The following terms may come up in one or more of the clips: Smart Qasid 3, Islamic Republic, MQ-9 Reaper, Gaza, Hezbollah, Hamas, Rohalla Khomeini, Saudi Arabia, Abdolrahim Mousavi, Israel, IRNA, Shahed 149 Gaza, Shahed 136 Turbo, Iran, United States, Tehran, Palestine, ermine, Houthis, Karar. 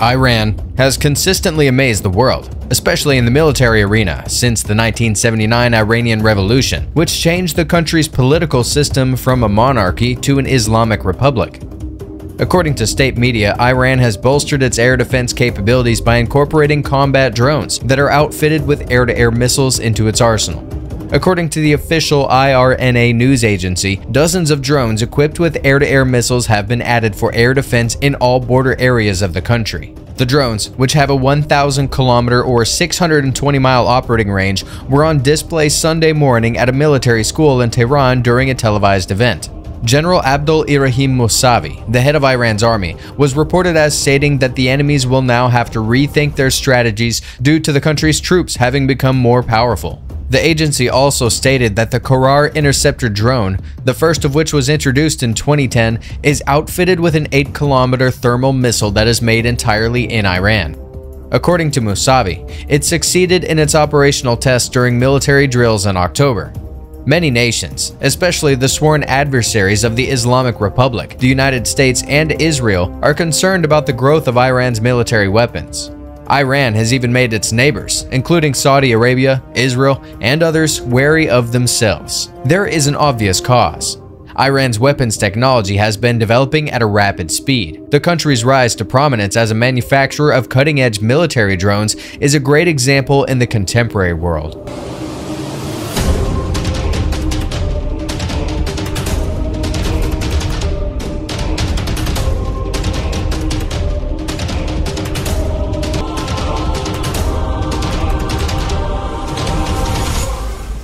Iran has consistently amazed the world, especially in the military arena, since the 1979 Iranian Revolution, which changed the country's political system from a monarchy to an Islamic republic. According to state media, Iran has bolstered its air defense capabilities by incorporating combat drones that are outfitted with air-to-air missiles into its arsenal. According to the official IRNA news agency, dozens of drones equipped with air-to-air missiles have been added for air defense in all border areas of the country. The drones, which have a 1,000-kilometer or 620-mile operating range, were on display Sunday morning at a military school in Tehran during a televised event. General Abdolrahim Mousavi, the head of Iran's army, was reported as stating that the enemies will now have to rethink their strategies due to the country's troops having become more powerful. The agency also stated that the Karar interceptor drone, the first of which was introduced in 2010, is outfitted with an 8-kilometer thermal missile that is made entirely in Iran. According to Mousavi, it succeeded in its operational tests during military drills in October. Many nations, especially the sworn adversaries of the Islamic Republic, the United States, and Israel, are concerned about the growth of Iran's military weapons. Iran has even made its neighbors, including Saudi Arabia, Israel, and others, wary of themselves. There is an obvious cause. Iran's weapons technology has been developing at a rapid speed. The country's rise to prominence as a manufacturer of cutting-edge military drones is a great example in the contemporary world.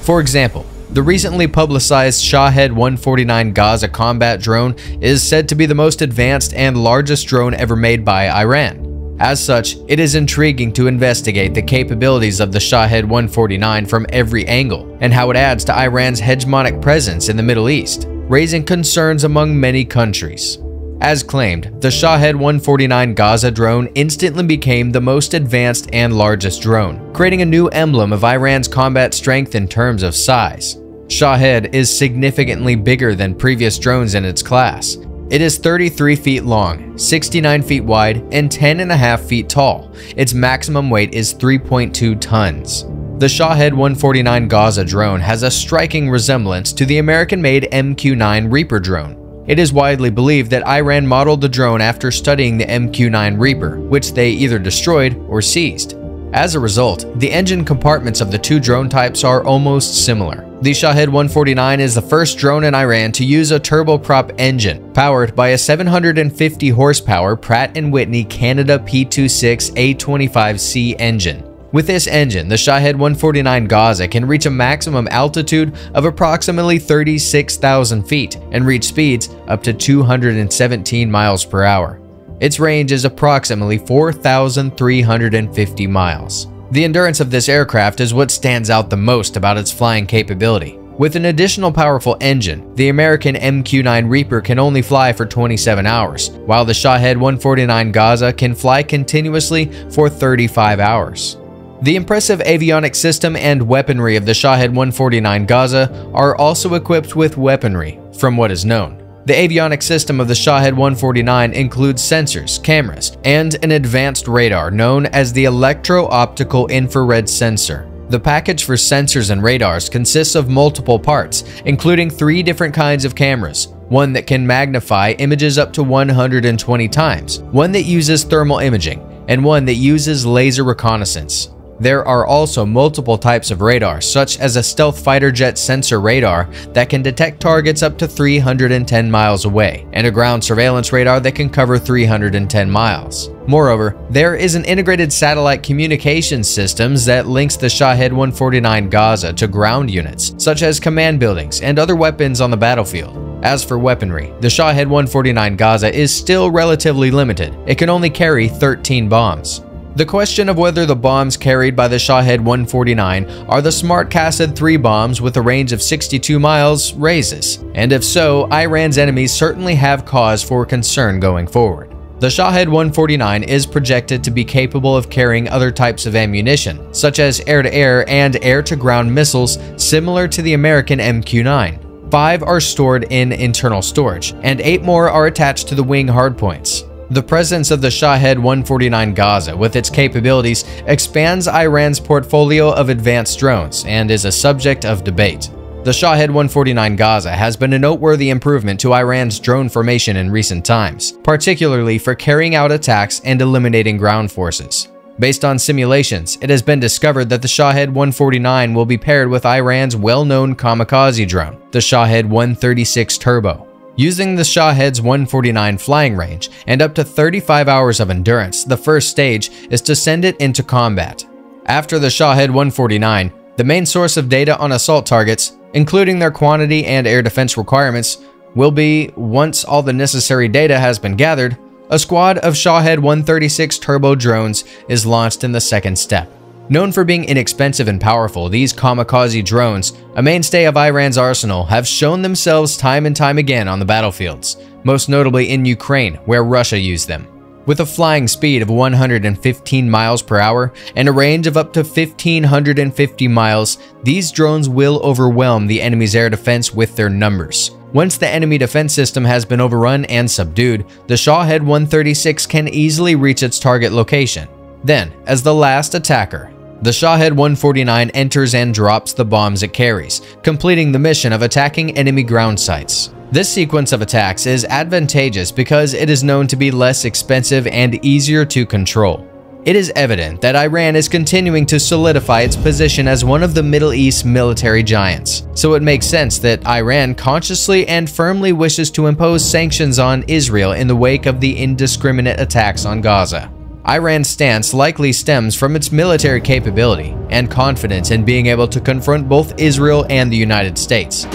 For example, the recently publicized Shahed 149 Gaza combat drone is said to be the most advanced and largest drone ever made by Iran. As such, it is intriguing to investigate the capabilities of the Shahed 149 from every angle and how it adds to Iran's hegemonic presence in the Middle East, raising concerns among many countries. As claimed, the Shahed 149 Gaza drone instantly became the most advanced and largest drone, creating a new emblem of Iran's combat strength in terms of size. Shahed is significantly bigger than previous drones in its class. It is 33 feet long, 69 feet wide, and 10.5 feet tall. Its maximum weight is 3.2 tons. The Shahed 149 Gaza drone has a striking resemblance to the American-made MQ-9 Reaper drone. It is widely believed that Iran modeled the drone after studying the MQ-9 Reaper, which they either destroyed or seized. As a result, the engine compartments of the two drone types are almost similar. The Shahed 149 is the first drone in Iran to use a turboprop engine, powered by a 750-horsepower Pratt & Whitney Canada P26 A25C engine. With this engine, the Shahed 149 Gaza can reach a maximum altitude of approximately 36,000 feet and reach speeds up to 217 miles per hour. Its range is approximately 4,350 miles. The endurance of this aircraft is what stands out the most about its flying capability. With an additional powerful engine, the American MQ-9 Reaper can only fly for 27 hours, while the Shahed 149 Gaza can fly continuously for 35 hours. The impressive avionics system and weaponry of the Shahed 149 Gaza are also equipped with weaponry, from what is known. The avionics system of the Shahed 149 includes sensors, cameras, and an advanced radar known as the electro-optical infrared sensor. The package for sensors and radars consists of multiple parts, including 3 different kinds of cameras, one that can magnify images up to 120 times, one that uses thermal imaging, and one that uses laser reconnaissance. There are also multiple types of radar, such as a stealth fighter jet sensor radar that can detect targets up to 310 miles away, and a ground surveillance radar that can cover 310 miles. Moreover, there is an integrated satellite communications systems that links the Shahed 149 Gaza to ground units, such as command buildings and other weapons on the battlefield. As for weaponry, the Shahed 149 Gaza is still relatively limited. It can only carry 13 bombs. The question of whether the bombs carried by the Shahed 149 are the Smart Qasid 3 bombs with a range of 62 miles raises, and if so, Iran's enemies certainly have cause for concern going forward. The Shahed 149 is projected to be capable of carrying other types of ammunition, such as air-to-air and air-to-ground missiles similar to the American MQ-9. 5 are stored in internal storage, and 8 more are attached to the wing hardpoints. The presence of the Shahed 149 Gaza, with its capabilities, expands Iran's portfolio of advanced drones and is a subject of debate. The Shahed 149 Gaza has been a noteworthy improvement to Iran's drone formation in recent times, particularly for carrying out attacks and eliminating ground forces. Based on simulations, it has been discovered that the Shahed 149 will be paired with Iran's well-known kamikaze drone, the Shahed 136 Turbo. Using the Shahed's 149 flying range and up to 35 hours of endurance, the first stage is to send it into combat. After the Shahed 149, the main source of data on assault targets, including their quantity and air defense requirements, will be, once all the necessary data has been gathered, a squad of Shahed 136 Turbo drones is launched in the second step. Known for being inexpensive and powerful, these kamikaze drones, a mainstay of Iran's arsenal, have shown themselves time and time again on the battlefields, most notably in Ukraine, where Russia used them. With a flying speed of 115 miles per hour and a range of up to 1,550 miles, these drones will overwhelm the enemy's air defense with their numbers. Once the enemy defense system has been overrun and subdued, the Shahed 136 can easily reach its target location. Then, as the last attacker, the Shahed 149 enters and drops the bombs it carries, completing the mission of attacking enemy ground sites. This sequence of attacks is advantageous because it is known to be less expensive and easier to control. It is evident that Iran is continuing to solidify its position as one of the Middle East military giants, so it makes sense that Iran consciously and firmly wishes to impose sanctions on Israel in the wake of the indiscriminate attacks on Gaza. Iran's stance likely stems from its military capability and confidence in being able to confront both Israel and the United States.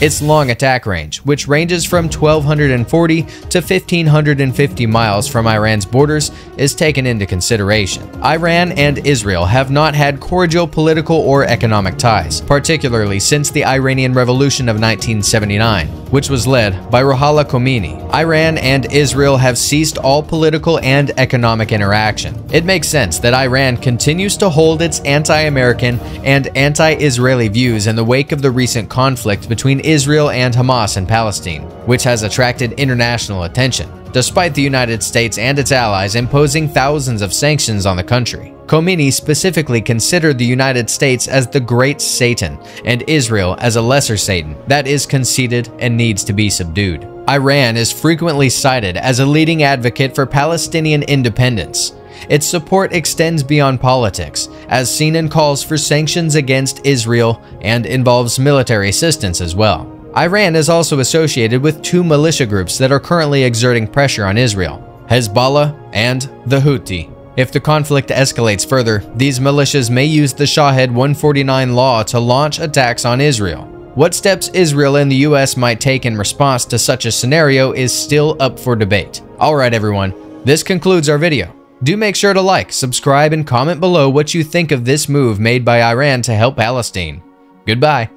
Its long attack range, which ranges from 1,240 to 1,550 miles from Iran's borders, is taken into consideration. Iran and Israel have not had cordial political or economic ties, particularly since the Iranian Revolution of 1979, which was led by Rohalla Khomeini. Iran and Israel have ceased all political and economic interaction. It makes sense that Iran continues to hold its anti-American and anti-Israeli views in the wake of the recent conflict between Israel and Hamas in Palestine, which has attracted international attention, despite the United States and its allies imposing thousands of sanctions on the country. Khomeini specifically considered the United States as the Great Satan and Israel as a lesser Satan that is conceited and needs to be subdued. Iran is frequently cited as a leading advocate for Palestinian independence. Its support extends beyond politics, as seen in calls for sanctions against Israel and involves military assistance as well. Iran is also associated with two militia groups that are currently exerting pressure on Israel, Hezbollah and the Houthis. If the conflict escalates further, these militias may use the Shahed 149 law to launch attacks on Israel. What steps Israel and the US might take in response to such a scenario is still up for debate. Alright everyone, this concludes our video. Do make sure to like, subscribe, and comment below what you think of this move made by Iran to help Palestine. Goodbye.